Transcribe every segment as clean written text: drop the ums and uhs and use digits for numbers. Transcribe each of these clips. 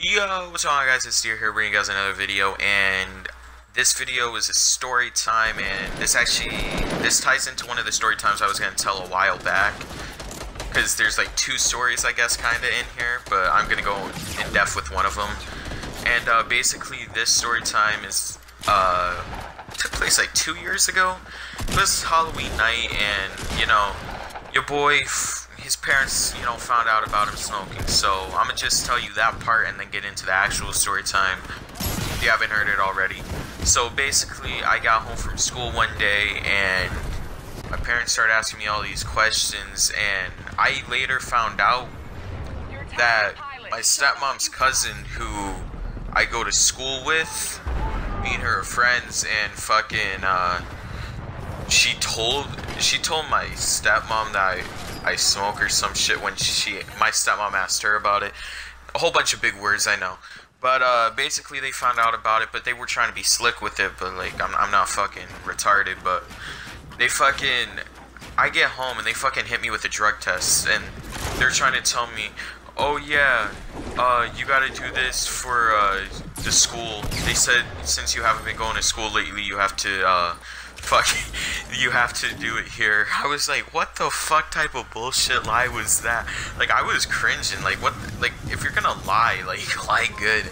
Yo, what's going on, guys? It's Deer here, bringing you guys another video, and this video is a story time, and this ties into one of the story times I was going to tell a while back, because there's like two stories, I guess, kind of in here, but I'm going to go in depth with one of them. And basically this story time is took place like 2 years ago. It was Halloween night, and you know, your boy, his parents, you know, found out about him smoking. So I'm gonna just tell you that part and then get into the actual story time if you haven't heard it already. So basically, I got home from school one day and my parents started asking me all these questions, and I later found out that my stepmom's cousin, who I go to school with, me and her are friends, and fucking she told my stepmom that I smoke or some shit when my stepmom asked her about it. A whole bunch of big words, I know, but basically they found out about it, but they were trying to be slick with it, but like I'm not fucking retarded, but they fucking, I get home and they fucking hit me with a drug test, and they're trying to tell me, oh yeah, you gotta do this for the school. They said since you haven't been going to school lately, you have to you have to do it here. I was like, what the fuck type of bullshit lie was that? Like, I was cringing, like, what, like, if you're gonna lie, like, lie good.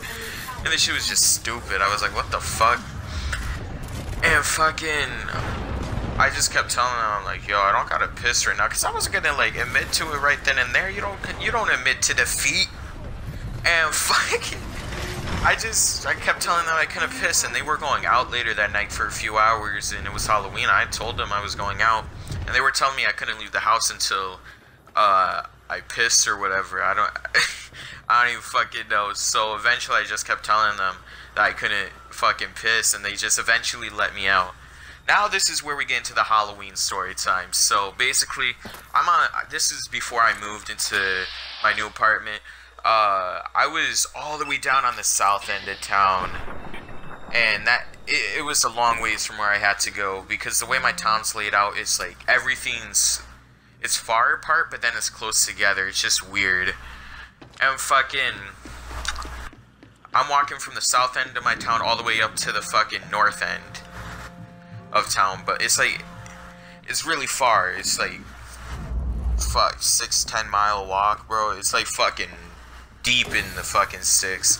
And this shit was just stupid. I was like, what the fuck? And fucking, I just kept telling them, I'm like, yo, I don't gotta piss right now, cause I wasn't gonna, like, admit to it right then and there. You don't admit to defeat. And fucking, I kept telling them I couldn't piss, and they were going out later that night for a few hours, and it was Halloween. I told them I was going out, and they were telling me I couldn't leave the house until I pissed or whatever. I don't even fucking know. So eventually I just kept telling them that I couldn't fucking piss, and they just eventually let me out. Now this is where we get into the Halloween story time. So basically, this is before I moved into my new apartment. I was all the way down on the south end of town, and it was a long ways from where I had to go, because the way my town's laid out is like it's far apart, but then it's close together. It's just weird. And fucking, I'm walking from the south end of my town all the way up to the fucking north end of town, but it's like, it's really far. It's like, fuck, 6-10 mile walk, bro. It's like fucking deep in the fucking sticks.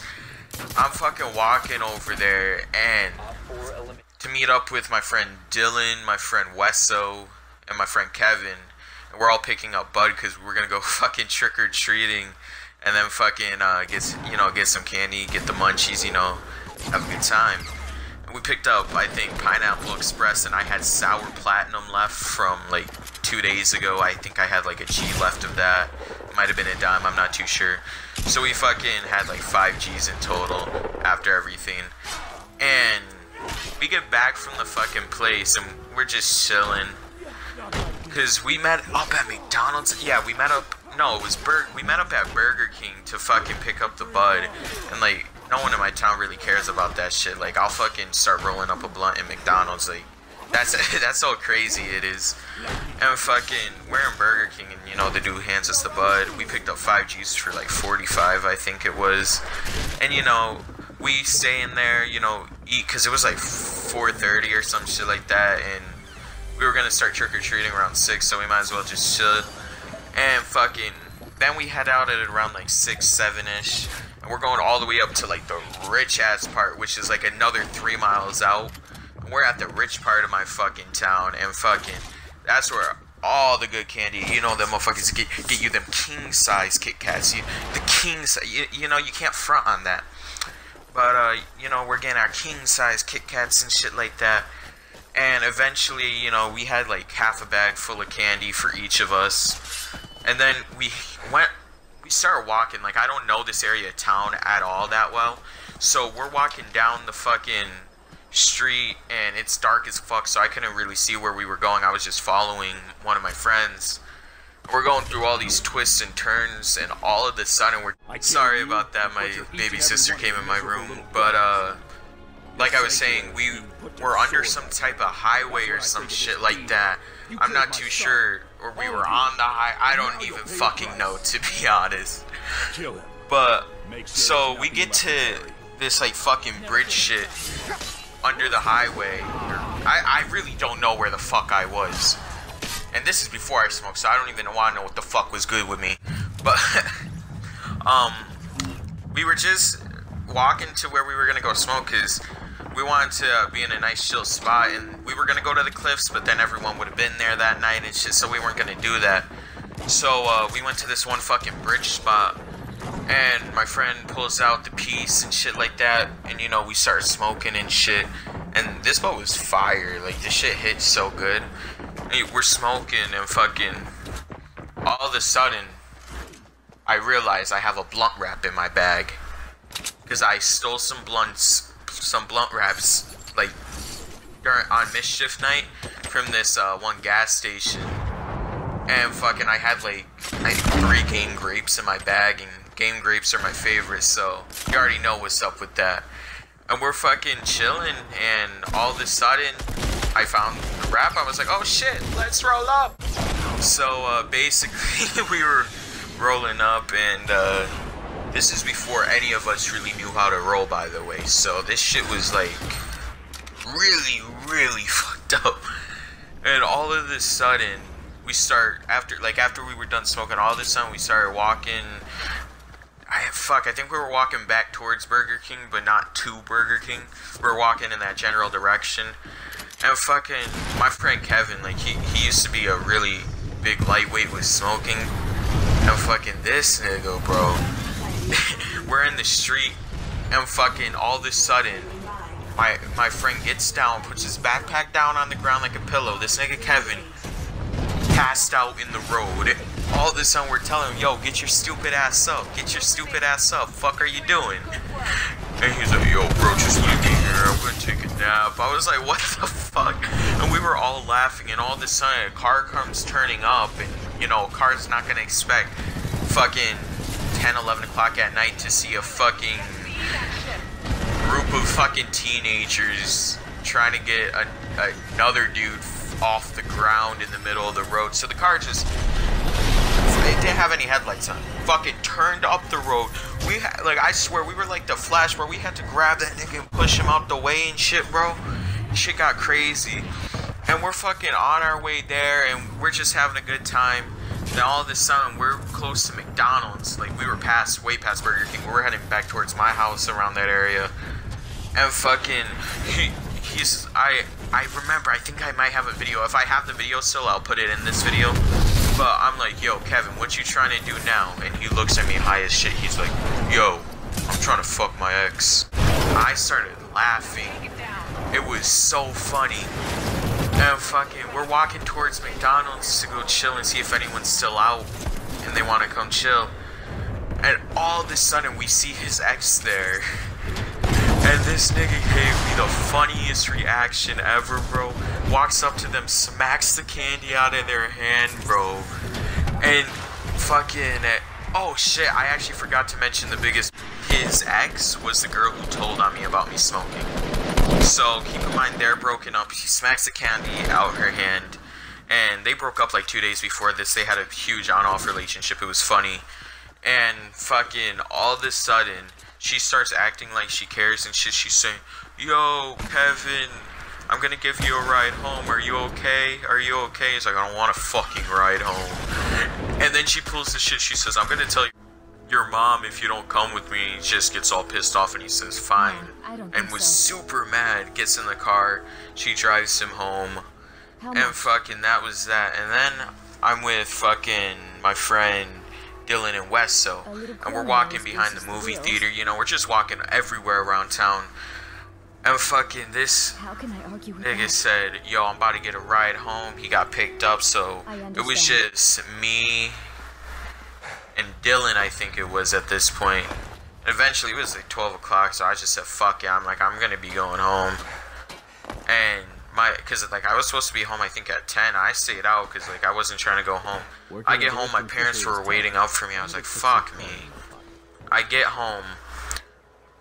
I'm fucking walking over there and to meet up with my friend Dylan, my friend Wesso, and my friend Kevin. And we're all picking up bud because we're gonna go fucking trick or treating, and then fucking get some candy, get the munchies, you know, have a good time. And we picked up, I think, Pineapple Express, and I had Sour Platinum left from like 2 days ago. I think I had like a G left of that. Might have been a dime, I'm not too sure. So we fucking had like 5 G's in total after everything, and we get back from the fucking place and we're just chilling, cause we met up at McDonald's. Yeah, we met up, no, it was we met up at Burger King to fucking pick up the bud, and like, no one in my town really cares about that shit. Like, I'll fucking start rolling up a blunt in McDonald's, like, that's how crazy it is. And fucking, we're in Burger King, and you know, the dude hands us the bud. We picked up 5 G's for like 45, I think it was. And you know, we stay in there, you know, eat, cause it was like 4:30 or some shit like that, and we were gonna start trick or treating around 6, so we might as well just chill. And fucking, then we head out at around like 6, 7-ish, and we're going all the way up to like the rich ass part, which is like another 3 miles out. We're at the rich part of my fucking town, and fucking, that's where all the good candy, you know, them motherfuckers get you them king-size Kit Kats, you know, you can't front on that, but, you know, we're getting our king-size Kit Kats and shit like that, and eventually, you know, we had like half a bag full of candy for each of us, and then we started walking. Like, I don't know this area of town at all that well, so we're walking down the fucking street, and it's dark as fuck, so I couldn't really see where we were going. I was just following one of my friends. We're going through all these twists and turns, and all of a sudden we're, sorry about that, my baby sister came in my room, but like I was saying, we were under some type of highway or some shit like that. I'm not too sure, or we were on the high, I don't even fucking know, to be honest. But So we get to this like fucking bridge shit under the highway. I really don't know where the fuck I was. And this is before I smoked, so I don't even want to know what the fuck was good with me. But we were just walking to where we were gonna go smoke, cause we wanted to be in a nice chill spot, and we were gonna go to the cliffs, but then everyone would have been there that night and shit, so we weren't gonna do that. So we went to this one fucking bridge spot, and my friend pulls out the piece and shit like that, and you know, we started smoking and shit, and this boat was fire. Like, this shit hit so good. Hey, we're smoking and fucking, all of a sudden, I realize I have a blunt wrap in my bag, because I stole some blunts, some blunt wraps, like, on mischief night, from this one gas station, and fucking I had like, 3 game grapes in my bag, and game grapes are my favorite, so you already know what's up with that. And we're fucking chilling, and all of a sudden, I found the wrap. I was like, oh shit, let's roll up. So basically we were rolling up, and this is before any of us really knew how to roll, by the way. So this shit was like really fucked up. And all of a sudden we start, after we were done smoking, all of a sudden we started walking. I think we were walking back towards Burger King, but not to Burger King. We were walking in that general direction. And fucking, my friend Kevin, like, he used to be a really big lightweight with smoking. And fucking this nigga, bro. We're in the street, and fucking all of a sudden, my friend gets down, puts his backpack down on the ground like a pillow. This nigga Kevin passed out in the road. All of a sudden, we're telling him, yo, get your stupid ass up. Get your stupid ass up. Fuck are you doing? And he's like, yo, bro, just leave me here. I'm gonna take a nap. I was like, what the fuck? And we were all laughing, and all of a sudden, a car comes turning up, and, you know, a car's not gonna expect fucking 10, 11 o'clock at night to see a fucking group of fucking teenagers trying to get another dude off the ground in the middle of the road. So the car just... It didn't have any headlights on. Fucking turned up the road. We had, like, I swear, we were like the Flash, where we had to grab that nigga and push him out the way and shit, bro. Shit got crazy. And we're fucking on our way there, and we're just having a good time. Then all of a sudden, we're close to McDonald's. Like, we were past, way past Burger King. We were heading back towards my house around that area. And fucking, I remember, I think I might have a video. If I have the video still, I'll put it in this video. But I'm like, yo, Kevin, what you trying to do now? And he looks at me high as shit. He's like, yo, I'm trying to fuck my ex. I started laughing. It was so funny. And fucking, we're walking towards McDonald's to go chill and see if anyone's still out and they want to come chill. And all of a sudden, we see his ex there. And this nigga gave me the funniest reaction ever, bro. Walks up to them, smacks the candy out of their hand, bro. And fucking, oh shit, I actually forgot to mention the biggest. His ex was the girl who told on me about me smoking. So keep in mind, they're broken up. She smacks the candy out her hand. And they broke up like 2 days before this. They had a huge on-off relationship. It was funny. And fucking all of a sudden, she starts acting like she cares and shit. She's saying, yo, Kevin, I'm gonna give you a ride home. Are you okay? Are you okay? He's like, I don't want a fucking ride home. And then she pulls the shit. She says, I'm gonna tell your mom if you don't come with me. And he just gets all pissed off and he says, fine. And was super mad. Gets in the car. She drives him home. And fucking that was that. And then I'm with fucking my friend Dylan and Wesso, and we're walking behind the movie theater, you know, we're just walking everywhere around town, and fucking this nigga said, yo, I'm about to get a ride home. He got picked up, so it was just me and Dylan, I think it was, at this point. Eventually, it was like 12 o'clock, so I just said, fuck it, I'm like, I'm gonna be going home, and because like I was supposed to be home I think at 10. I stayed out because like I wasn't trying to go home. I get home, my parents were waiting up for me. I was like, fuck me. I get home,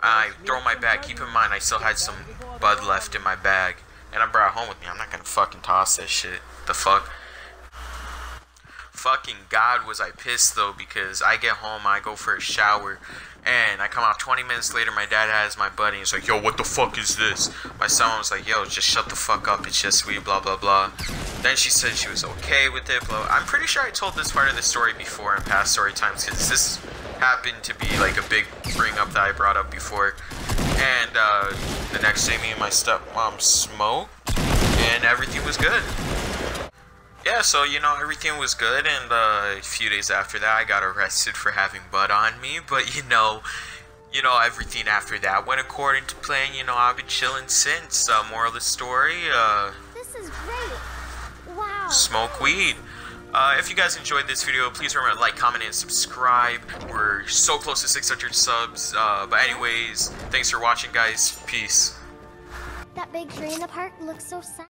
I throw my bag, keep in mind I still had some bud left in my bag, and I brought it home with me. I'm not gonna fucking toss that shit. The fuck. fucking God was I pissed, though, because I get home, I go for a shower, and I come out 20 minutes later, my dad has my buddy, and he's like, yo, what the fuck is this? My son was like, yo, just shut the fuck up, it's just weed, blah, blah, blah. Then she said she was okay with it, blah. I'm pretty sure I told this part of the story before in past story times, because this happened to be, like, a big bring up that I brought up before. And, the next day, me and my stepmom smoked, and everything was good. Yeah, so, you know, everything was good, and a few days after that, I got arrested for having bud on me, but, you know, everything after that went according to plan. You know, I've been chilling since. Moral of the story, this is great. Wow. Smoke weed. If you guys enjoyed this video, please remember to like, comment, and subscribe. We're so close to 600 subs, but anyways, thanks for watching, guys. Peace. That big tree in the park looks so sad.